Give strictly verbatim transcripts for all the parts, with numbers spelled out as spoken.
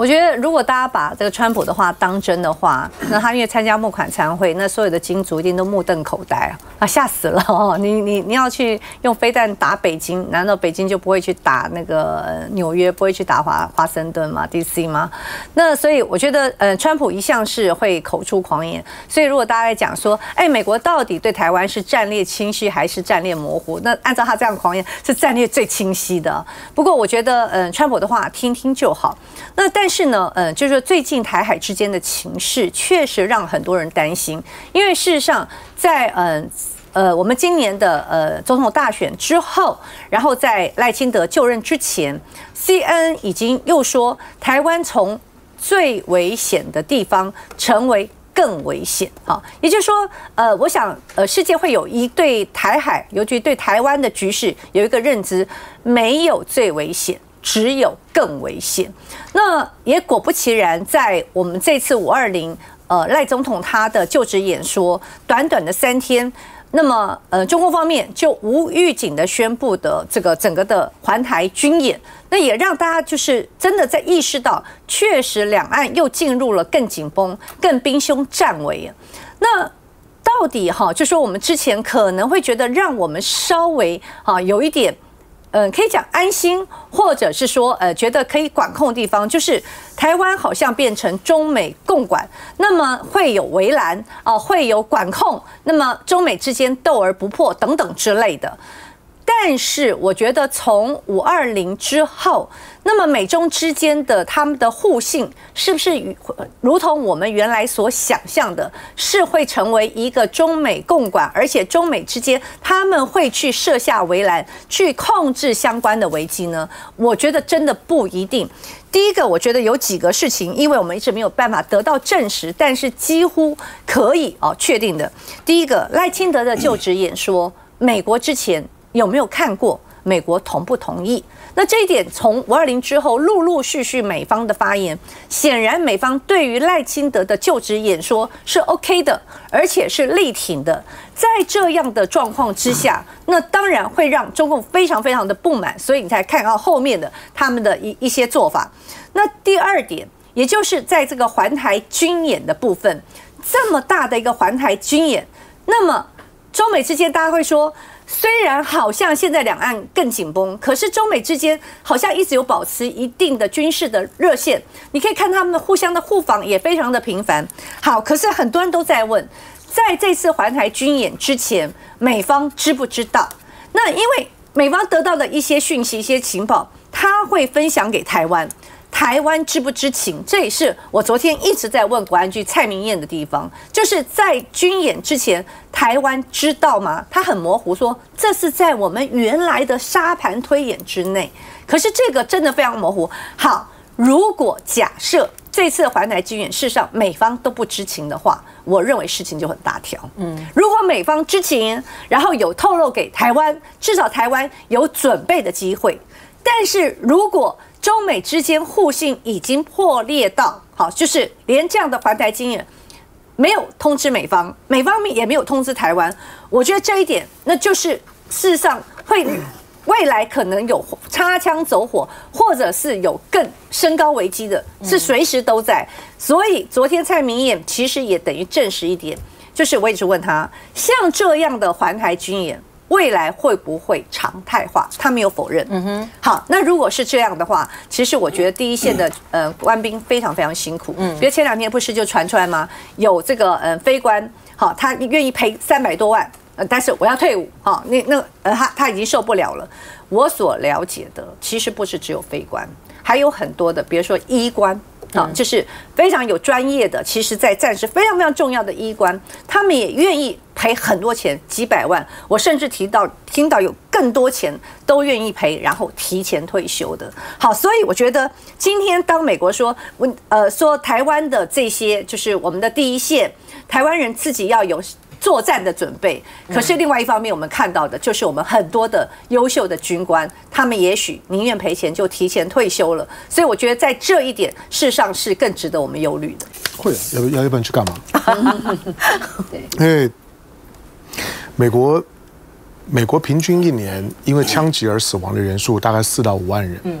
我觉得如果大家把这个川普的话当真的话，那他因为参加募款餐会，那所有的金主一定都目瞪口呆啊，吓死了哦！你你你要去用飞弹打北京，难道北京就不会去打那个纽约，不会去打华华盛顿吗 ？D C 吗？那所以我觉得，呃，川普一向是会口出狂言，所以如果大家来讲说，哎，美国到底对台湾是战略清晰还是战略模糊？那按照他这样狂言，是战略最清晰的。不过我觉得，嗯，川普的话听听就好。那但是呢，嗯，就是说最近台海之间的情势确实让很多人担心，因为事实上在嗯。呃，我们今年的呃总统大选之后，然后在赖清德就任之前 ，C N N 已经又说台湾从最危险的地方成为更危险啊，也就是说，呃，我想呃世界会有一对台海，尤其对台湾的局势有一个认知，没有最危险。只有更危险。那也果不其然，在我们这次五二零，呃，赖总统他的就职演说，短短的三天，那么呃，中共方面就无预警的宣布的这个整个的环台军演，那也让大家就是真的在意识到，确实两岸又进入了更紧绷、更兵凶战危。那到底哈，就说我们之前可能会觉得让我们稍微啊有一点。嗯，可以讲安心，或者是说，呃，觉得可以管控的地方，就是台湾好像变成中美共管，那么会有围栏啊、呃，会有管控，那么中美之间斗而不破等等之类的。但是我觉得从五二零之后，那么美中之间的他们的互信，是不是如同我们原来所想象的，是会成为一个中美共管，而且中美之间他们会去设下围栏，去控制相关的危机呢？我觉得真的不一定。第一个，我觉得有几个事情，因为我们一直没有办法得到证实，但是几乎可以哦确定的。第一个，赖清德的就职演说，美国之前。有没有看过美国同不同意？那这一点从五二零之后陆陆续续美方的发言，显然美方对于赖清德的就职演说是 OK 的，而且是力挺的。在这样的状况之下，那当然会让中共非常非常的不满，所以你才看到后面的他们的一一些做法。那第二点，也就是在这个环台军演的部分，这么大的一个环台军演，那么中美之间大家会说。虽然好像现在两岸更紧绷，可是中美之间好像一直有保持一定的军事的热线。你可以看他们互相的互访也非常的频繁。好，可是很多人都在问，在这次环台军演之前，美方知不知道？那因为美方得到的一些讯息、一些情报，他会分享给台湾。台湾知不知情？这也是我昨天一直在问国安局蔡明彦的地方，就是在军演之前，台湾知道吗？他很模糊说，这是在我们原来的沙盘推演之内。可是这个真的非常模糊。好，如果假设这次环台军演事实上美方都不知情的话，我认为事情就很大条。嗯，如果美方知情，然后有透露给台湾，至少台湾有准备的机会。但是如果中美之间互信已经破裂到，好，就是连这样的环台军演没有通知美方，美方也没有通知台湾。我觉得这一点，那就是事实上会未来可能有擦枪走火，或者是有更升高危机的，是随时都在。所以昨天蔡明彦其实也等于证实一点，就是我一直问他，像这样的环台军演。未来会不会常态化？他没有否认。嗯哼，好，那如果是这样的话，其实我觉得第一线的呃官兵非常非常辛苦。嗯，比如前两天不是就传出来吗？有这个呃飞官，好，他愿意赔三百多万，呃，但是我要退伍，哈，那那呃他他已经受不了了。我所了解的，其实不是只有飞官，还有很多的，比如说医官。啊，就是非常有专业的，其实在战时非常非常重要的医官，他们也愿意赔很多钱，几百万。我甚至提到听到有更多钱都愿意赔，然后提前退休的。好，所以我觉得今天当美国说，呃，说台湾的这些就是我们的第一线台湾人自己要有。作战的准备，可是另外一方面，我们看到的就是我们很多的优秀的军官，他们也许宁愿赔钱就提前退休了。所以我觉得在这一点，事实上是更值得我们忧虑的。会要要一般去干嘛？因为美国美国平均一年因为枪击而死亡的人数大概四到五万人，嗯，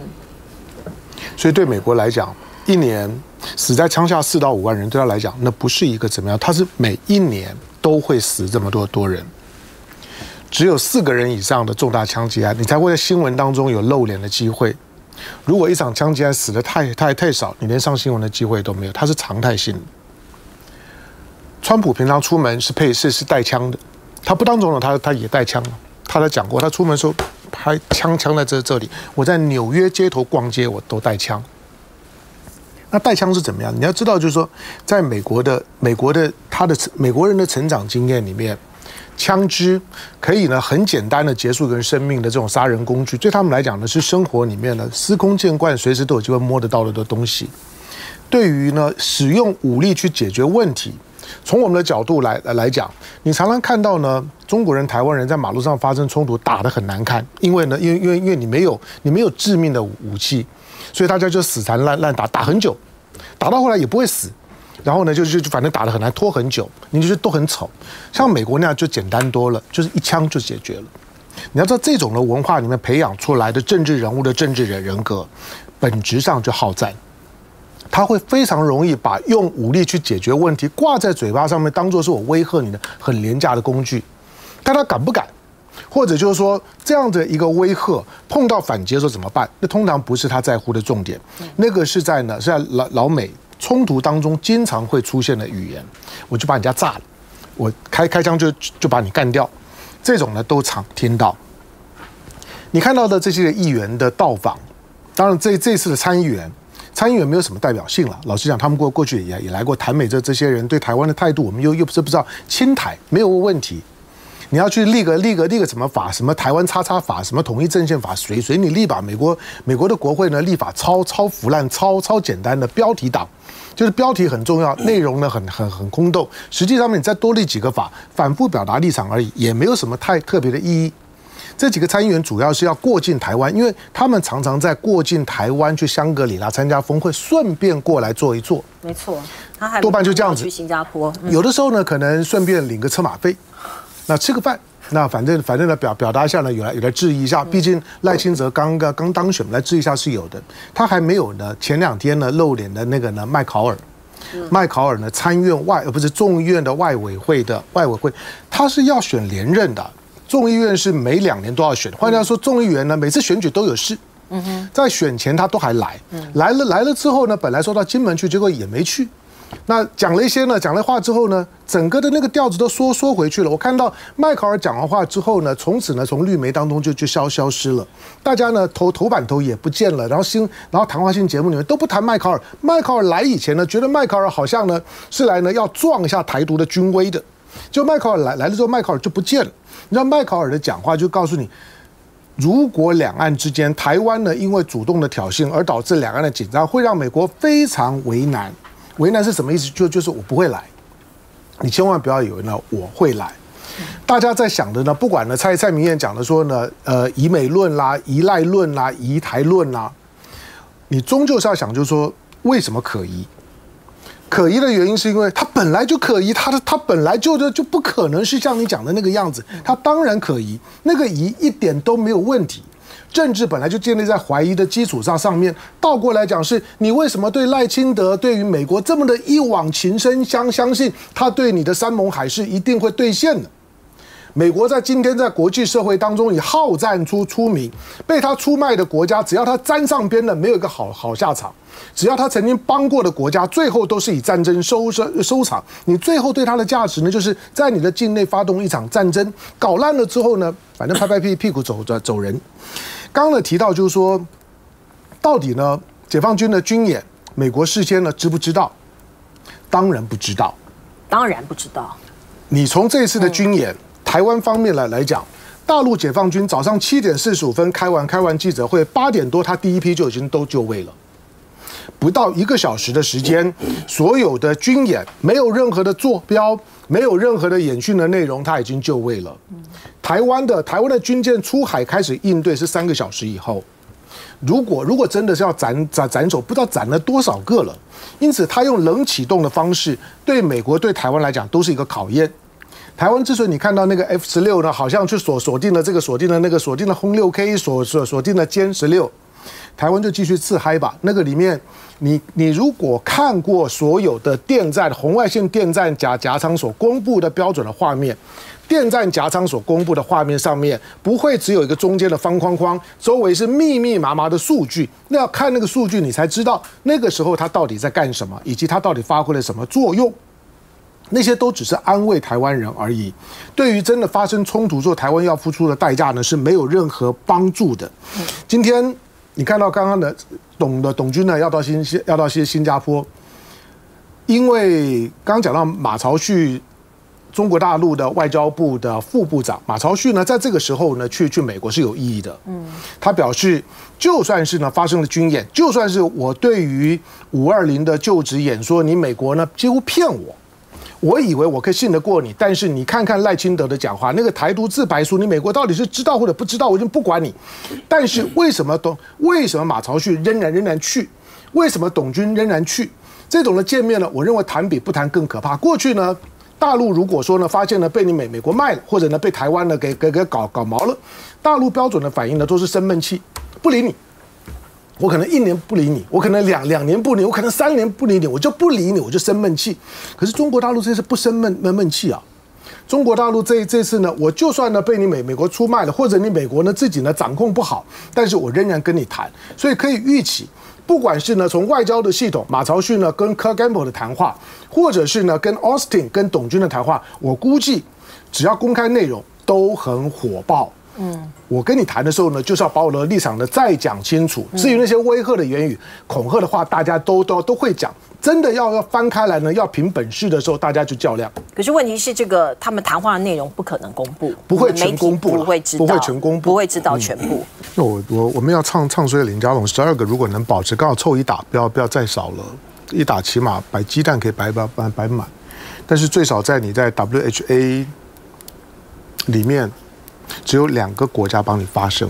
所以对美国来讲，一年死在枪下四到五万人，对他来讲那不是一个怎么样，他是每一年都会死这么多多人。只有四个人以上的重大枪击案，你才会在新闻当中有露脸的机会。如果一场枪击案死得太太太少，你连上新闻的机会都没有，它是常态性的。川普平常出门是配是是带枪的，他不当总统，他他也带枪。他都讲过，他出门说拍枪枪在这这里，我在纽约街头逛街，我都带枪。那带枪是怎么样？你要知道，就是说，在美国的美国的他的美国人的成长经验里面。 枪支可以呢，很简单的结束一个人生命的这种杀人工具，对他们来讲呢，是生活里面呢司空见惯，随时都有机会摸得到的东西。对于呢，使用武力去解决问题，从我们的角度来来讲，你常常看到呢，中国人、台湾人在马路上发生冲突，打得很难看，因为呢，因为因为因为你没有你没有致命的武器，所以大家就死缠烂烂打，打很久，打到后来也不会死。 然后呢，就就反正打得很难，拖很久，你就是都很吵。像美国那样就简单多了，就是一枪就解决了。你要知道，这种的文化里面培养出来的政治人物的政治人人格，本质上就好战。他会非常容易把用武力去解决问题挂在嘴巴上面，当做是我威吓你的很廉价的工具。但他敢不敢，或者就是说这样的一个威吓碰到反击的时候怎么办？那通常不是他在乎的重点，那个是在呢，是在老老美。 冲突当中经常会出现的语言，我就把人家炸了，我开开枪就就把你干掉，这种呢都常听到。你看到的这些议员的到访，当然这这次的参议员，参议员没有什么代表性了。老实讲，他们过过去也也来过台美这这些人对台湾的态度，我们又又不知不知道亲台没有问题。你要去立个立个立个什么法，什么台湾叉叉法，什么统一阵线法，随随你立吧。美国美国的国会呢立法超超腐烂，超超简单的标题党。 就是标题很重要，内容呢很很很空洞。实际上面你再多立几个法，反复表达立场而已，也没有什么太特别的意义。这几个参议员主要是要过境台湾，因为他们常常在过境台湾去香格里拉参加峰会，顺便过来坐一坐。没错，他还多半就这样子。去新加坡，嗯、有的时候呢，可能顺便领个车马费，那吃个饭。 那反正反正呢，表表达一下呢，有来有来质疑一下，毕竟赖清德刚刚刚当选，来质疑一下是有的。他还没有呢，前两天呢露脸的那个呢麦考尔，麦考尔呢参院外呃不是众议院的外委会的外委会，他是要选连任的，众议院是每两年都要选，换句话说，众议员呢每次选举都有事，在选前他都还来，来了来了之后呢，本来说到金门去，结果也没去。 那讲了一些呢，讲了话之后呢，整个的那个调子都缩缩回去了。我看到麦考尔讲完话之后呢，从此呢，从绿媒当中就就消消失了。大家呢头头版头也不见了，然后新然后谈话性节目里面都不谈麦考尔。麦考尔来以前呢，觉得麦考尔好像呢是来呢要撞一下台独的军威的，就麦考尔来来了之后，麦考尔就不见了。你知道麦考尔的讲话就告诉你。 如果两岸之间，台湾呢因为主动的挑衅而导致两岸的紧张，会让美国非常为难。为难是什么意思？就就是我不会来，你千万不要以为呢我会来。大家在想的呢，不管呢蔡蔡明燕讲的说呢，呃，以美论啦，以赖论啦，以台论啦，你终究是要想，就是说为什么可疑？可疑的原因是因为它本来就可疑，它的它本来就就就不可能是像你讲的那个样子，它当然可疑，那个疑一点都没有问题。政治本来就建立在怀疑的基础上，上面倒过来讲是，你为什么对赖清德对于美国这么的一往情深，相相信他对你的山盟海誓一定会兑现的？美国在今天在国际社会当中以好战出出名，被他出卖的国家，只要他沾上边了，没有一个好好下场。 只要他曾经帮过的国家，最后都是以战争收收收场。你最后对他的价值呢，就是在你的境内发动一场战争，搞烂了之后呢，反正拍拍屁屁股走着走人。刚刚呢提到就是说，到底呢解放军的军演，美国事先呢知不知道？当然不知道，当然不知道。你从这次的军演，嗯、台湾方面来来讲。 大陆解放军早上七点四十五分开完开完记者会，八点多他第一批就已经都就位了。 不到一个小时的时间，所有的军演没有任何的坐标，没有任何的演训的内容，他已经就位了。台湾的台湾的军舰出海开始应对是三个小时以后。如果如果真的是要斩斩斩首，不知道斩了多少个了。因此，他用冷启动的方式，对美国对台湾来讲都是一个考验。 台湾之所以你看到那个 F 十六呢，好像去锁锁定了这个，锁定了那个，锁定了轰 六 K， 锁锁锁定了歼 十六。台湾就继续自嗨吧。那个里面，你你如果看过所有的电站红外线电站夹夹舱所公布的标准的画面，电站夹舱所公布的画面上面不会只有一个中间的方框框，周围是密密麻麻的数据。那要看那个数据，你才知道那个时候它到底在干什么，以及它到底发挥了什么作用。 那些都只是安慰台湾人而已，对于真的发生冲突之后，台湾要付出的代价呢是没有任何帮助的。今天你看到刚刚的董的董军呢要到新要到新新加坡，因为刚刚讲到马朝旭，中国大陆的外交部的副部长马朝旭呢，在这个时候呢去去美国是有意义的。嗯，他表示，就算是呢发生了军演，就算是我对于五二零的就职演说，你美国呢几乎骗我。 我以为我可以信得过你，但是你看看赖清德的讲话，那个台独自白书，你美国到底是知道或者不知道，我已经不管你。但是为什么董，为什么马朝旭仍然仍然去？为什么董军仍然去？这种的见面呢？我认为谈比不谈更可怕。过去呢，大陆如果说呢，发现呢被你美美国卖了，或者呢被台湾呢给给给搞搞毛了，大陆标准的反应呢都是生闷气，不理你。 我可能一年不理你，我可能两两年不理，我可能三年不理你，我就不理你，我就生闷气。可是中国大陆这次不生闷闷闷气啊！中国大陆这这次呢，我就算呢被你美美国出卖了，或者你美国呢自己呢掌控不好，但是我仍然跟你谈。所以可以预期，不管是呢从外交的系统，马朝旭呢跟 Kirk Campbell 的谈话，或者是呢跟 Austin 跟董军的谈话，我估计只要公开内容都很火爆。 嗯，我跟你谈的时候呢，就是要把我的立场呢再讲清楚。至于那些威吓的言语、恐吓的话，大家都都都会讲。真的要要翻开来呢，要凭本事的时候，大家就较量。可是问题是，这个他们谈话的内容不可能公布，不会全公布，不会知道，不会全公布，不会知道全部。那我我我们要唱唱衰林佳龙十二个，如果能保持刚好凑一打，不要不要再少了，一打起码摆鸡蛋可以摆摆摆摆满，但是最少在你在 W H A 里面。 只有两个国家帮你发声，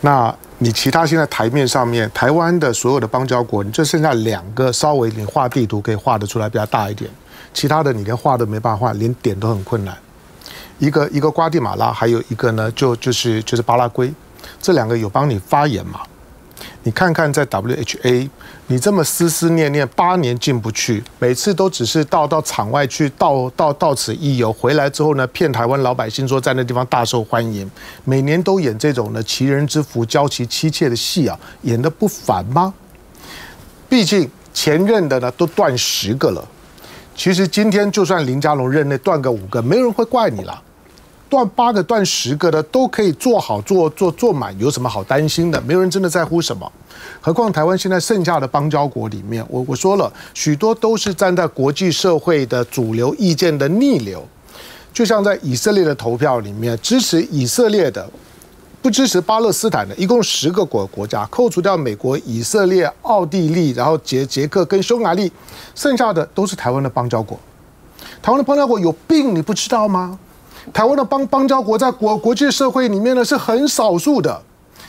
那你其他现在台面上面，台湾的所有的邦交国，你就剩下两个稍微你画地图可以画得出来比较大一点，其他的你连画都没办法画，连点都很困难。一个一个瓜地马拉，还有一个呢就就是就是巴拉圭，这两个有帮你发言嘛？你看看在 W H A， 你这么思思念念八年进不去，每次都只是到到场外去，到到到此一游，回来之后呢，骗台湾老百姓说在那地方大受欢迎，每年都演这种呢其人之福教其妻妾的戏啊，演得不烦吗？毕竟前任的呢都断十个了，其实今天就算林佳龙任内断个五个，没有人会怪你啦。 断八个、断十个的都可以做好、做做做满，有什么好担心的？没有人真的在乎什么。何况台湾现在剩下的邦交国里面，我我说了，许多都是站在国际社会的主流意见的逆流。就像在以色列的投票里面，支持以色列的，不支持巴勒斯坦的，一共十个国国家，扣除掉美国、以色列、奥地利，然后捷捷克跟匈牙利，剩下的都是台湾的邦交国。台湾的邦交国有病，你不知道吗？ 台湾的邦邦交国在国国际社会里面呢是很少数的，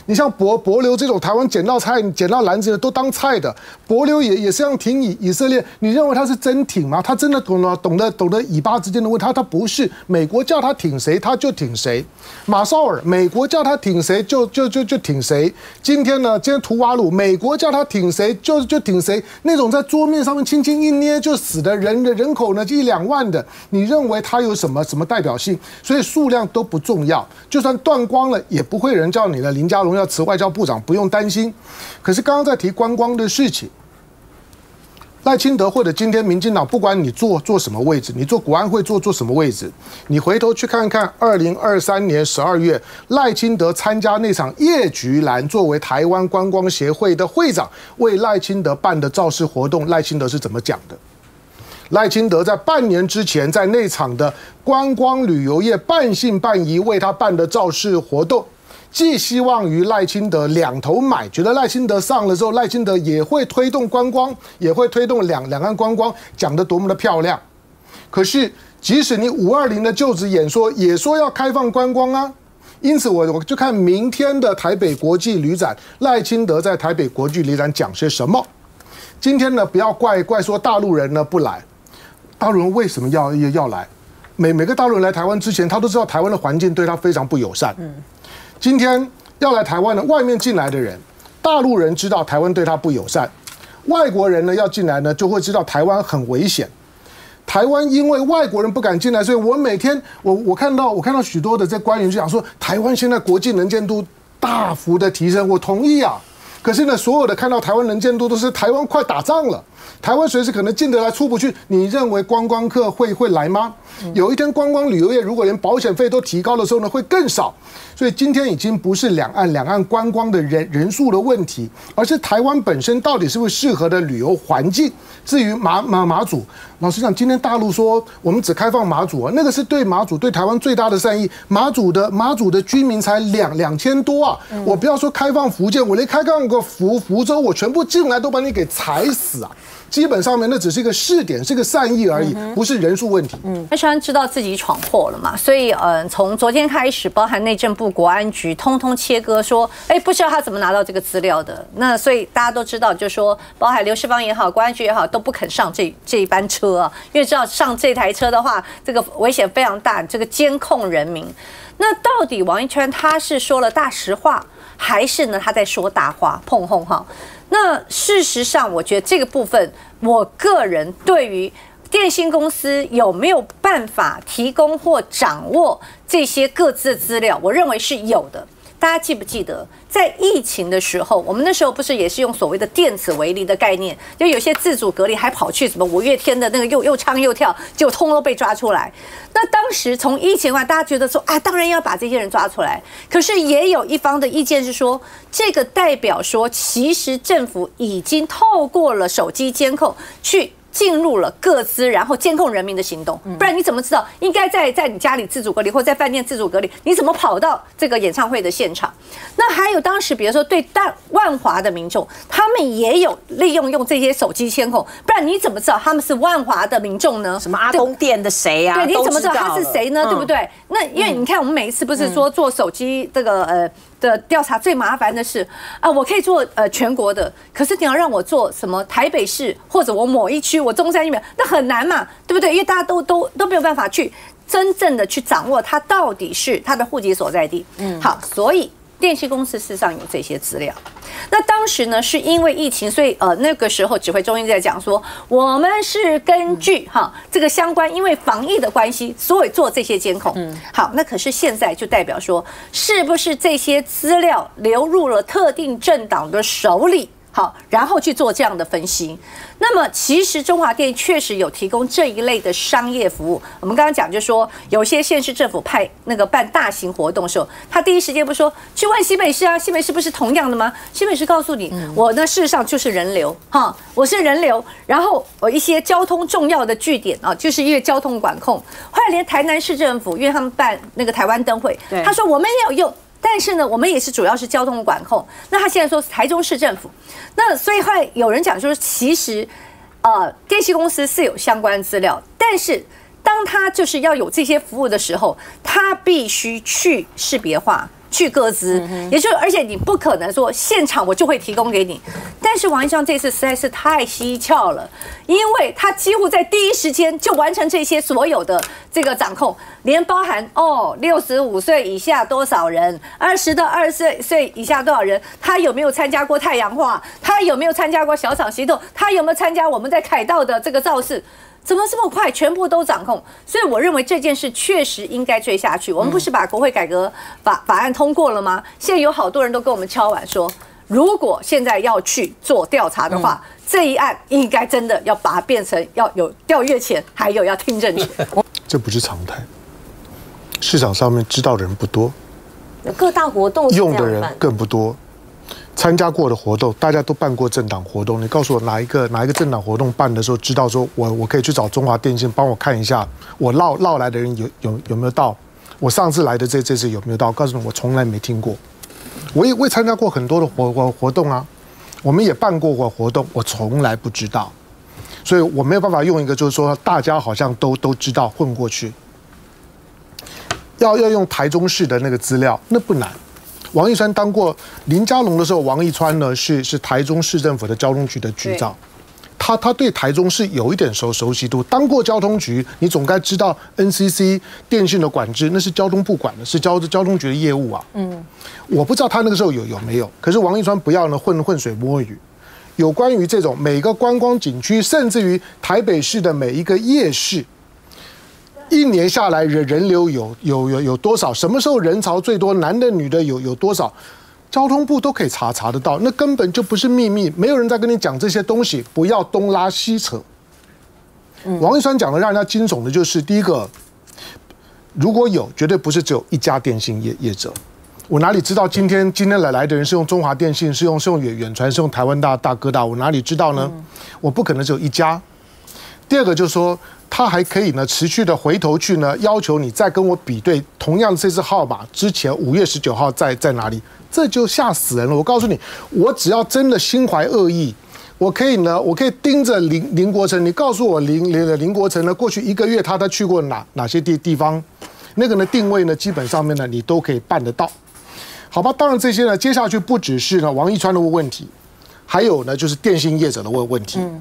你像帛帛琉这种台湾捡到菜、捡到篮子的都当菜的，帛琉也也是像挺以以色列，你认为他是真挺吗？他真的懂了懂得懂得以巴之间的问题，他他不是美国叫他挺谁他就挺谁，马绍尔美国叫他挺谁就就就就挺谁，今天呢今天图瓦鲁美国叫他挺谁就就挺谁，那种在桌面上面轻轻一捏就死的人的人口呢一两万的，你认为他有什么什么代表性？ 所以数量都不重要，就算断光了，也不会有人叫你的林佳龙要辞外交部长，不用担心。可是刚刚在提观光的事情，赖清德或者今天民进党，不管你坐坐什么位置，你坐国安会坐坐什么位置，你回头去看看二零二三年十二月赖清德参加那场叶菊兰作为台湾观光协会的会长为赖清德办的造势活动，赖清德是怎么讲的？ 赖清德在半年之前，在那场的观光旅游业半信半疑为他办的造势活动，寄希望于赖清德两头买，觉得赖清德上了之后，赖清德也会推动观光，也会推动两两岸观光，讲得多么的漂亮。可是，即使你五二零的就职演说也说要开放观光啊，因此我我就看明天的台北国际旅展，赖清德在台北国际旅展讲些什么。今天呢，不要怪怪说大陆人呢不来。 大陆人为什么要要要来？每每个大陆人来台湾之前，他都知道台湾的环境对他非常不友善。嗯，今天要来台湾的，外面进来的人，大陆人知道台湾对他不友善，外国人呢要进来呢就会知道台湾很危险。台湾因为外国人不敢进来，所以我每天我我看到我看到许多的这官员就讲说，台湾现在国际能见度大幅的提升，我同意啊。可是呢，所有的看到台湾能见度都是台湾快打仗了，台湾随时可能进得来出不去。你认为观光客会会来吗？有一天观光旅游业如果连保险费都提高的时候呢，会更少。所以今天已经不是两岸两岸观光的人人数的问题，而是台湾本身到底是不是适合的旅游环境。至于马马马祖，老实讲，今天大陆说我们只开放马祖啊，那个是对马祖对台湾最大的善意。马祖的马祖的居民才两两千多啊，我不要说开放福建，我连开放。 福福州，我全部进来都把你给踩死啊！基本上面那只是一个试点，是个善意而已，不是人数问题。嗯，台湾知道自己闯祸了嘛，所以嗯，从昨天开始，包含内政部、国安局，通通切割说，哎，不知道他怎么拿到这个资料的。那所以大家都知道，就说包含刘世芳也好，国安局也好，都不肯上这这一班车啊，因为知道上这台车的话，这个危险非常大，这个监控人民。那到底王一川他是说了大实话？ 还是呢，他在说大话，碰碰哈。那事实上，我觉得这个部分，我个人对于电信公司有没有办法提供或掌握这些各自的资料，我认为是有的。大家记不记得，在疫情的时候，我们那时候不是也是用所谓的电子围篱的概念，就有些自主隔离还跑去什么五月天的那个又又唱又跳，就通通被抓出来。 那当时从疫情外，大家觉得说，啊，当然要把这些人抓出来。可是也有一方的意见是说，这个代表说，其实政府已经透过了手机监控去进入了各自，然后监控人民的行动。不然你怎么知道应该在在你家里自主隔离，或在饭店自主隔离？你怎么跑到这个演唱会的现场？那还有当时，比如说对大万华的民众，他们也有利用用这些手机监控，不然你怎么知道他们是万华的民众呢？什么阿公店的谁呀？对，你怎么知道他是谁呢？对不对？那因为你看，我们每一次不是说做手机这个呃的调查最麻烦的是啊，我可以做呃全国的，可是你要让我做什么台北市或者我某一区，我中山一秒，那很难嘛，对不对？因为大家都都都没有办法去真正的去掌握他到底是他的户籍所在地。嗯，好，所以。 电信公司事实上有这些资料，那当时呢是因为疫情，所以呃那个时候指挥中心在讲说，我们是根据哈这个相关，因为防疫的关系，所以做这些监控。嗯，好，那可是现在就代表说，是不是这些资料流入了特定政党的手里？ 好，然后去做这样的分析。那么，其实中华电确实有提供这一类的商业服务。我们刚刚讲，就说有些县市政府派那个办大型活动的时候，他第一时间不说去问新北市啊，新北市不是同样的吗？新北市告诉你，我呢事实上就是人流哈，我是人流，然后我一些交通重要的据点啊，就是因为交通管控。后来连台南市政府，因为他们办那个台湾灯会，他说我们也有用。 但是呢，我们也是主要是交通管控。那他现在说是台中市政府，那所以后来有人讲说，其实，呃，电信公司是有相关资料，但是当他就是要有这些服务的时候，他必须去识别化、去各自，也就而且你不可能说现场我就会提供给你。但是王一川这次实在是太蹊跷了，因为他几乎在第一时间就完成这些所有的这个掌控。 连包含哦，六十五岁以下多少人，二十到二十岁以下多少人，他有没有参加过太阳花？他有没有参加过小场行动？他有没有参加我们在凯道的这个造势？怎么这么快，全部都掌控？所以我认为这件事确实应该追下去。我们不是把国会改革法法案通过了吗？现在有好多人都跟我们敲碗说，如果现在要去做调查的话，嗯、这一案应该真的要把它变成要有调阅前，还有要听证前。这不是常态。 市场上面知道的人不多，各大活动用的人更不多，参加过的活动大家都办过政党活动。你告诉我哪一个哪一个政党活动办的时候知道说我我可以去找中华电信帮我看一下我绕绕来的人有有有没有到？我上次来的这这次有没有到？告诉你我从来没听过，我也我也参加过很多的活活活动啊，我们也办过过活动，我从来不知道，所以我没有办法用一个就是说大家好像都都知道混过去。 要要用台中市的那个资料，那不难。王一川当过林佳龙的时候，王一川呢是是台中市政府的交通局的局长，他他对台中是有一点熟熟悉度。当过交通局，你总该知道 N C C 电信的管制那是交通部管的，是交交通局的业务啊。嗯，我不知道他那个时候有有没有。可是王一川不要呢混混水摸鱼。 有关于这种每个观光景区，甚至于台北市的每一个夜市，一年下来人人流有有有有多少？什么时候人潮最多？男的女的有有多少？交通部都可以查查得到，那根本就不是秘密，没有人在跟你讲这些东西，不要东拉西扯。嗯、王一川讲的让人家惊悚的就是，第一个，如果有，绝对不是只有一家电信业业者。 我哪里知道今天今天来来的人是用中华电信，是用是用远远传，是用台湾大大哥大？我哪里知道呢？我不可能只有一家。第二个就是说，他还可以呢持续的回头去呢要求你再跟我比对同样这支号码之前五月十九号在在哪里，这就吓死人了。我告诉你，我只要真的心怀恶意，我可以呢，我可以盯着林林国成，你告诉我林林林国成呢过去一个月他他去过哪哪些地地方，那个呢定位呢基本上面呢你都可以办得到。 好吧，当然这些呢，接下去不只是呢王一川的问题，还有呢就是电信业者的问问题。嗯、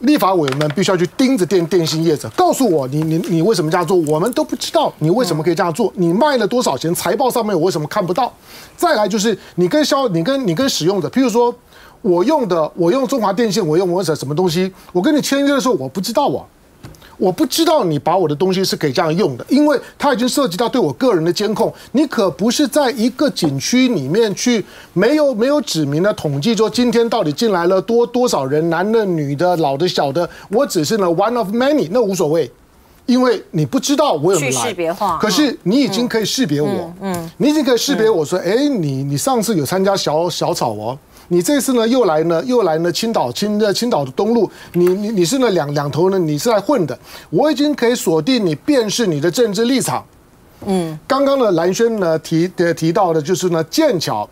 立法委员们必须要去盯着电电信业者，告诉我你你你为什么这样做？我们都不知道你为什么可以这样做，你卖了多少钱？财报上面我为什么看不到？再来就是你跟消你跟你跟使用者，譬如说我用的我用中华电信，我用我什什么东西，我跟你签约的时候我不知道啊。 我不知道你把我的东西是可以这样用的，因为它已经涉及到对我个人的监控。你可不是在一个景区里面去没有没有指明的统计说今天到底进来了多多少人，男的、女的、老的、小的。我只是呢 one of many， 那无所谓，因为你不知道我有没有来。可是你已经可以识别我，嗯，你已经可以识别我说，哎，你你上次有参加小小草哦。 你这次呢又来呢又来呢青岛青的青岛的东路，你你你是那两两头呢你是来混的，我已经可以锁定你，辨识你的政治立场。嗯，刚刚呢蓝轩呢提的提到的就是呢剑桥，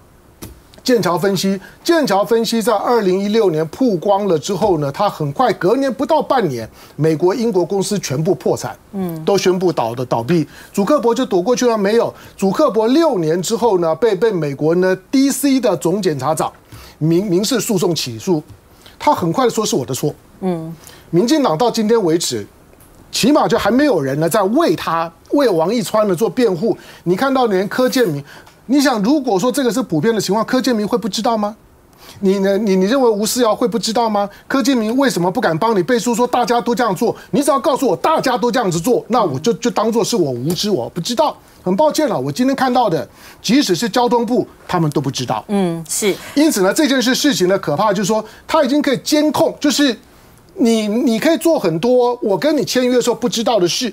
剑桥分析，剑桥分析在二零一六年曝光了之后呢，它很快隔年不到半年，美国、英国公司全部破产，嗯，都宣布倒的倒闭，祖克伯就躲过去了没有？祖克伯六年之后呢，被被美国呢 D C 的总检察长。 民民事诉讼起诉，他很快的说是我的错。嗯，民进党到今天为止，起码就还没有人呢在为他为王一川呢做辩护。你看到连柯建铭，你想如果说这个是普遍的情况，柯建铭会不知道吗？你呢？你你认为吴思瑶会不知道吗？柯建铭为什么不敢帮你背书？说大家都这样做，你只要告诉我大家都这样子做，那我就就当做是我无知，我不知道。 很抱歉了，我今天看到的，即使是交通部，他们都不知道。嗯，是。因此呢，这件事事情呢，可怕就是说，他已经可以监控，就是你你可以做很多我跟你签约的时候不知道的事，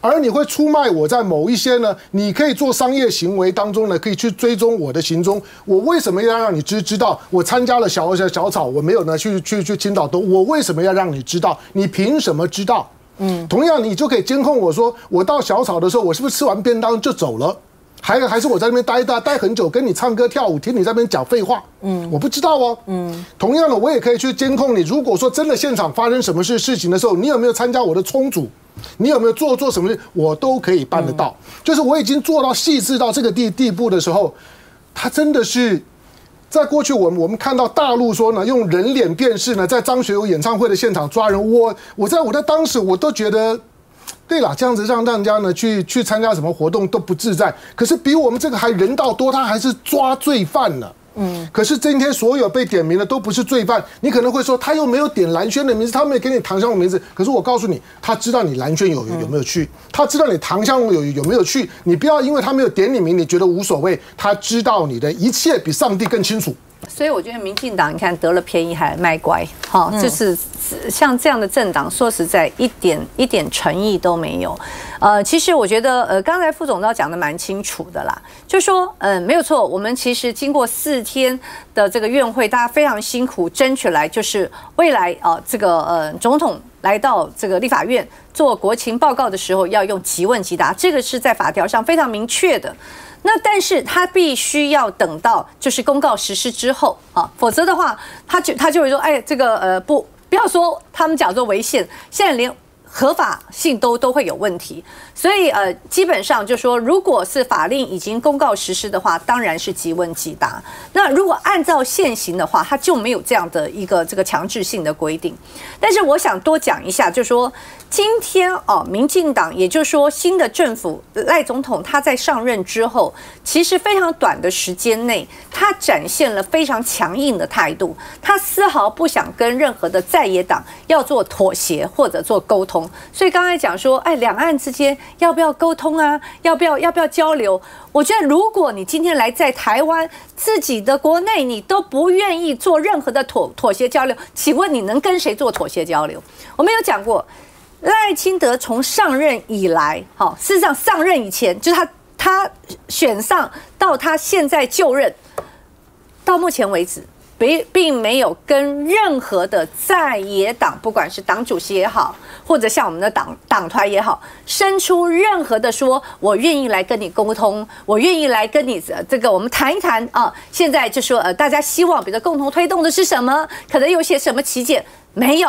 而你会出卖我在某一些呢，你可以做商业行为当中呢，可以去追踪我的行踪。我为什么要让你知知道我参加了小小小草，我没有呢去去去青岛东？我为什么要让你知道？你凭什么知道？ 嗯，同样你就可以监控我说，我到小草的时候，我是不是吃完便当就走了？还还是我在那边待待待很久，跟你唱歌跳舞，听你在那边讲废话？嗯，我不知道哦。嗯，同样的，我也可以去监控你。如果说真的现场发生什么事事情的时候，你有没有参加我的冲组？你有没有做做什么事？我都可以办得到。嗯、就是我已经做到细致到这个地地步的时候，他真的是。 在过去，我们我们看到大陆说呢，用人脸辨识呢，在张学友演唱会的现场抓人。我我在我在当时我都觉得，对啦，这样子让大家呢去去参加什么活动都不自在。可是比我们这个还人道多，他还是抓罪犯呢。嗯。可是今天所有被点名的都不是罪犯，你可能会说他又没有点蓝轩的名字，他没有给你唐湘龙名字。可是我告诉你，他知道你蓝轩有有没有去，他知道你唐湘龙有有没有去。你不要因为他没有点你名，你觉得无所谓。他知道你的一切比上帝更清楚。 所以我觉得民进党，你看得了便宜还卖乖，好，就是像这样的政党，说实在一点一点诚意都没有。呃，其实我觉得，呃，刚才副总倒讲的蛮清楚的啦，就说，嗯，没有错，我们其实经过四天的这个院会，大家非常辛苦争取来，就是未来啊，这个呃总统。 来到这个立法院做国情报告的时候，要用即问即答，这个是在法条上非常明确的。那但是他必须要等到就是公告实施之后啊，否则的话，他就他就会说，哎，这个呃不，不要说他们讲做违宪，现在连合法性都都会有问题，所以呃，基本上就说，如果是法令已经公告实施的话，当然是即问即答。那如果按照现行的话，它就没有这样的一个这个强制性的规定。但是我想多讲一下，就说今天哦，民进党也就是说新的政府赖总统他在上任之后，其实非常短的时间内，他展现了非常强硬的态度，他丝毫不想跟任何的在野党要做妥协或者做沟通。 所以刚才讲说，哎，两岸之间要不要沟通啊？要不要要不要交流？我觉得，如果你今天来在台湾自己的国内，你都不愿意做任何的妥妥协交流，请问你能跟谁做妥协交流？我们有讲过，赖清德从上任以来，好，事实上上任以前，就是他他选上到他现在就任，到目前为止。 并并没有跟任何的在野党，不管是党主席也好，或者像我们的党党团也好，伸出任何的说，我愿意来跟你沟通，我愿意来跟你这个我们谈一谈啊。现在就说呃，大家希望比如共同推动的是什么？可能有些什么旗舰没有，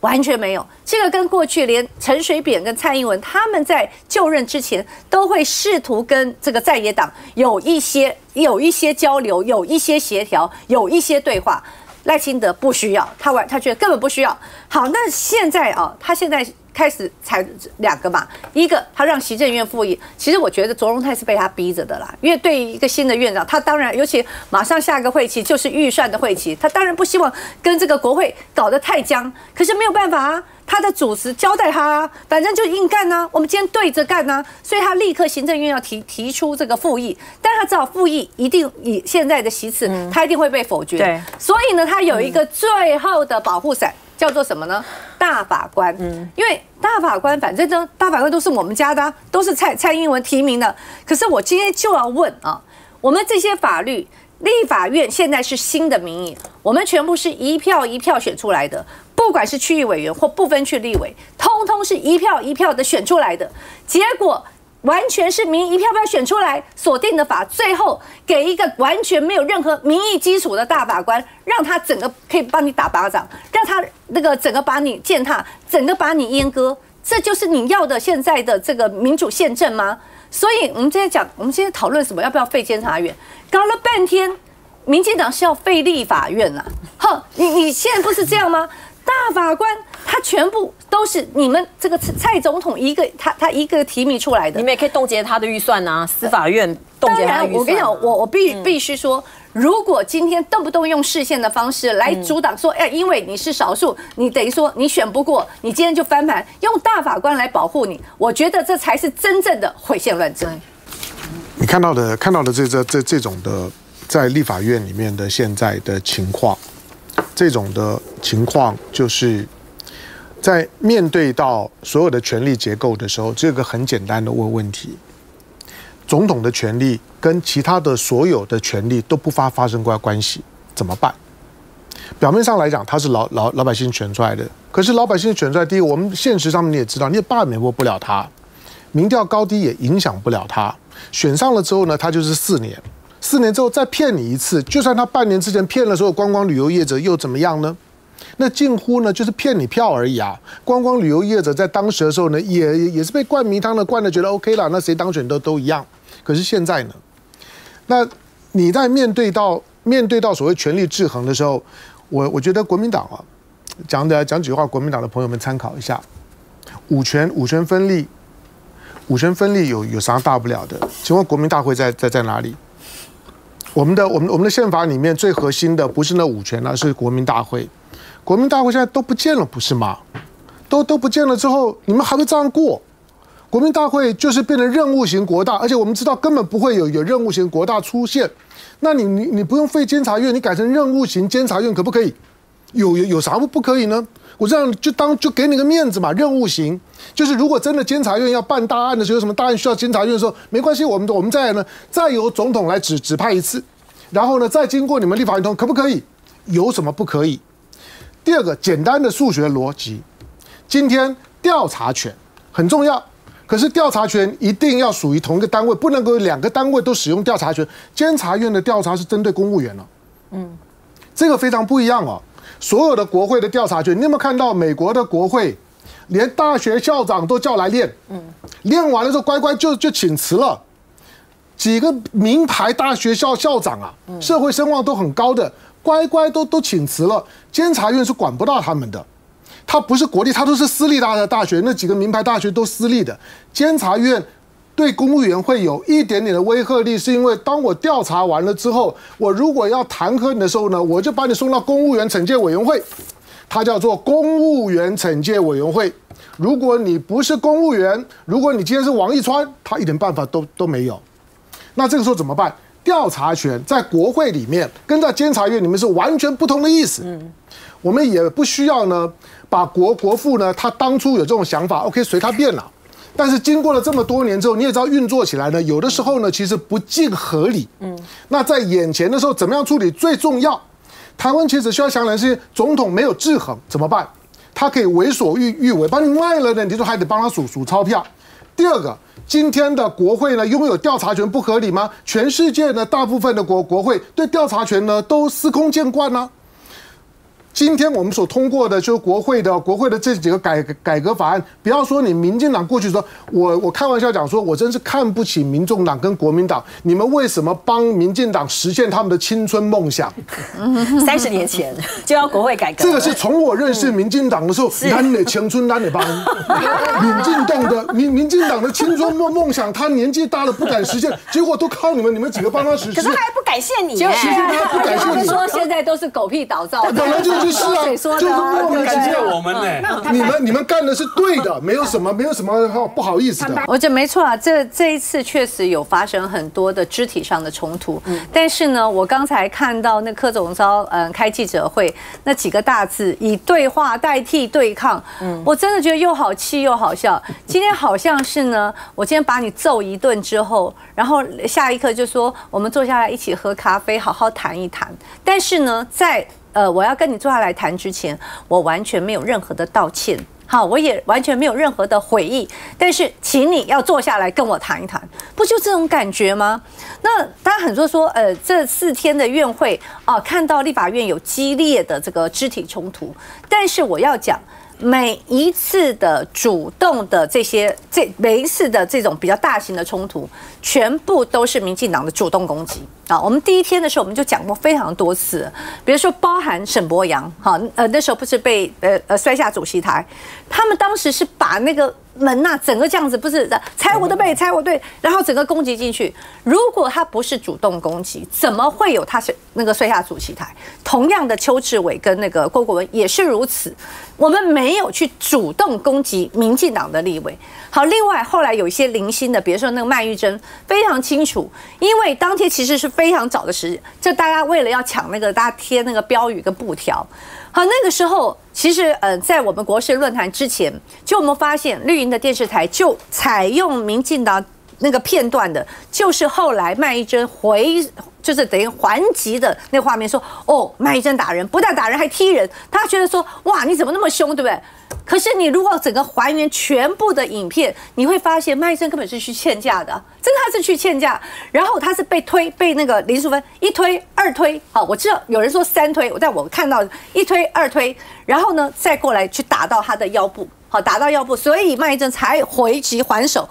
完全没有。这个跟过去连陈水扁跟蔡英文他们在就任之前，都会试图跟这个在野党有一些。 有一些交流，有一些协调，有一些对话。赖清德不需要，他完，他觉得根本不需要。好，那现在啊，他现在开始才两个嘛，一个他让行政院复议，其实我觉得卓荣泰是被他逼着的啦，因为对于一个新的院长，他当然，尤其马上下个会期就是预算的会期，他当然不希望跟这个国会搞得太僵，可是没有办法啊。 他的主持交代他、啊，反正就硬干呐、啊。我们今天对着干呐、啊，所以他立刻行政院要提提出这个复议，但他只好复议，一定以现在的席次，他一定会被否决。对，所以呢，他有一个最后的保护伞，叫做什么呢？大法官。嗯，因为大法官，反正呢，大法官都是我们家的、啊，都是蔡蔡英文提名的。可是我今天就要问啊，我们这些法律。 立法院现在是新的民意，我们全部是一票一票选出来的，不管是区域委员或不分区立委，通通是一票一票的选出来的。结果完全是民意一票票选出来所定的法，最后给一个完全没有任何民意基础的大法官，让他整个可以帮你打巴掌，让他那个整个把你践踏，整个把你阉割，这就是你要的现在的这个民主宪政吗？ 所以我们今天讲，我们今天讨论什么？要不要废监察院？搞了半天，民进党是要废立法院啊！哼，你你现在不是这样吗？大法官他全部都是你们这个蔡总统一个他他一个提名出来的，你们也可以冻结他的预算啊，司法院冻结他的预算、啊。当然，我跟你讲，我我必必须说。嗯 如果今天动不动用释宪的方式来阻挡，说，哎，因为你是少数，你等于说你选不过，你今天就翻盘，用大法官来保护你，我觉得这才是真正的毁宪乱政。你看到的，看到的这这这这种的，在立法院里面的现在的情况，这种的情况就是在面对到所有的权力结构的时候，只有一个很简单的问问题。 总统的权利跟其他的所有的权利都不发发生过关系，怎么办？表面上来讲，他是老老老百姓选出来的，可是老百姓选出来，第一，我们现实上面你也知道，你也罢免不了他，民调高低也影响不了他。选上了之后呢，他就是四年，四年之后再骗你一次，就算他半年之前骗了所有观光旅游业者，又怎么样呢？ 那近乎呢，就是骗你票而已啊！观光旅游业者在当时的时候呢，也也是被灌迷汤的，灌的觉得 OK 啦，那谁当选都都一样。可是现在呢，那你在面对到面对到所谓权力制衡的时候，我我觉得国民党啊，讲的讲几句话，国民党的朋友们参考一下，五权五权分立，五权分立有有啥大不了的？请问国民大会在在在哪里？ 我们的我们我们的宪法里面最核心的不是那五权啊，是国民大会。国民大会现在都不见了，不是吗？都都不见了之后，你们还会这样过？国民大会就是变成任务型国大，而且我们知道根本不会有有任务型国大出现。那你你你不用废监察院，你改成任务型监察院可不可以？有有有啥不不可以呢？我这样就当就给你个面子嘛，任务型就是如果真的监察院要办大案的时候，有什么大案需要监察院的时候，没关系，我们我们再来呢，再由总统来指指派一次，然后呢再经过你们立法院通，可不可以？有什么不可以？ 第二个简单的数学逻辑，今天调查权很重要，可是调查权一定要属于同一个单位，不能够两个单位都使用调查权。监察院的调查是针对公务员了、哦，嗯，这个非常不一样哦。所有的国会的调查权，你有没有看到美国的国会连大学校长都叫来练，嗯，练完了之后乖乖就就请辞了。几个名牌大学校校长啊，社会声望都很高的，乖乖都都请辞了。监察院是管不到他们的，他不是国立，他都是私立大的大学，那几个名牌大学都私立的，监察院。 对公务员会有一点点的威慑力，是因为当我调查完了之后，我如果要弹劾你的时候呢，我就把你送到公务员惩戒委员会，它叫做公务员惩戒委员会。如果你不是公务员，如果你今天是王一川，他一点办法都都没有。那这个时候怎么办？调查权在国会里面跟在监察院里面是完全不同的意思。嗯，我们也不需要呢，把国国父呢，他当初有这种想法 ，OK， 随他便了。 但是经过了这么多年之后，你也知道运作起来呢，有的时候呢，其实不尽合理。嗯，那在眼前的时候，怎么样处理最重要？台湾其实需要想的是，总统没有制衡怎么办？他可以为所欲欲为，把你卖了呢，你就还得帮他数数钞票。第二个，今天的国会呢，拥有调查权不合理吗？全世界呢，大部分的国国会对调查权呢，都司空见惯啊。 今天我们所通过的，就是国会的国会的这几个改改革法案。不要说你民进党过去说，我我开玩笑讲说，我真是看不起民众党跟国民党，你们为什么帮民进党实现他们的青春梦想？三十年前就要国会改革，这个是从我认识民进党的时候，咱得青春，咱得帮民进党的民民进党的青春梦梦想，他年纪大了不敢实现，结果都靠你们，你们几个帮他实现。可是他还不感谢你，就是他不感谢你，说现在都是狗屁倒灶，本来就是。 就是啊，就是莫名其妙我们呢，你们你们干的是对的，没有什么没有什么不好意思的。我觉得没错啊，这这一次确实有发生很多的肢体上的冲突，但是呢，我刚才看到那柯总召嗯开记者会那几个大字以对话代替对抗，嗯，我真的觉得又好气又好笑。今天好像是呢，我今天把你揍一顿之后，然后下一刻就说我们坐下来一起喝咖啡，好好谈一谈。但是呢，在 呃，我要跟你坐下来谈之前，我完全没有任何的道歉，好，我也完全没有任何的悔意。但是，请你要坐下来跟我谈一谈，不就这种感觉吗？那大家很多说，呃，这四天的院会啊、呃，看到立法院有激烈的这个肢体冲突，但是我要讲。 每一次的主动的这些，这每一次的这种比较大型的冲突，全部都是民进党的主动攻击啊！我们第一天的时候我们就讲过非常多次，比如说包含沈伯洋，哈，呃，那时候不是被呃呃摔下主席台，他们当时是把那个门呐、啊、整个这样子，不是拆我的背，拆我对，然后整个攻击进去。如果他不是主动攻击，怎么会有他是那个摔下主席台？同样的，邱志伟跟那个郭国文也是如此。 我们没有去主动攻击民进党的立委。好，另外后来有一些零星的，比如说那个麦玉珍，非常清楚，因为当天其实是非常早的时间，就大家为了要抢那个，大家贴那个标语跟布条。好，那个时候其实呃，在我们国事论坛之前，就我们发现绿营的电视台就采用民进党那个片段的，就是后来麦玉珍回。 就是等于还击的那画面说，说哦，麦一珍打人，不但打人还踢人，他觉得说哇，你怎么那么凶，对不对？可是你如果整个还原全部的影片，你会发现麦一珍根本是去劝架的，真的他是去劝架，然后他是被推，被那个林淑芬一推二推，好，我知道有人说三推，但我看到一推二推，然后呢再过来去打到他的腰部，好，打到腰部，所以麦一珍才回击还手。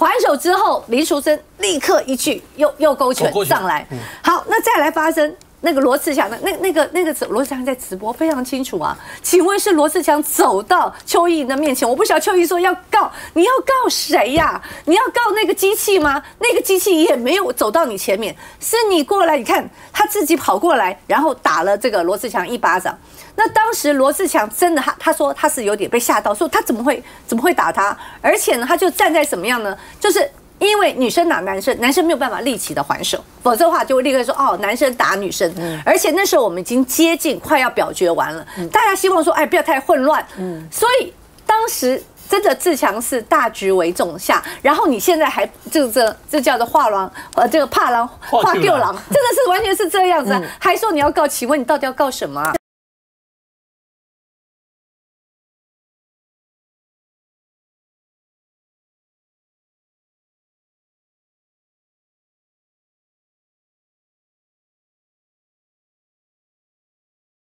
还手之后，林淑芬立刻一句又又勾拳上来。好，那再来发生那个罗志祥的那那个那个罗志祥在直播非常清楚啊。请问是罗志祥走到邱毅的面前，我不晓得邱毅说要告，你要告谁呀、啊？你要告那个机器吗？那个机器也没有走到你前面，是你过来，你看他自己跑过来，然后打了这个罗志祥一巴掌。 那当时罗志强真的他他说他是有点被吓到，说他怎么会怎么会打他？而且呢，他就站在什么样呢？就是因为女生打男生，男生没有办法立即的还手，否则的话就会立刻说哦，男生打女生。而且那时候我们已经接近快要表决完了，大家希望说哎不要太混乱。所以当时真的志强是大局为重下，然后你现在还这这这叫做画廊呃这个怕狼画救狼，真的是完全是这样子、啊，还说你要告，请问你到底要告什么、啊？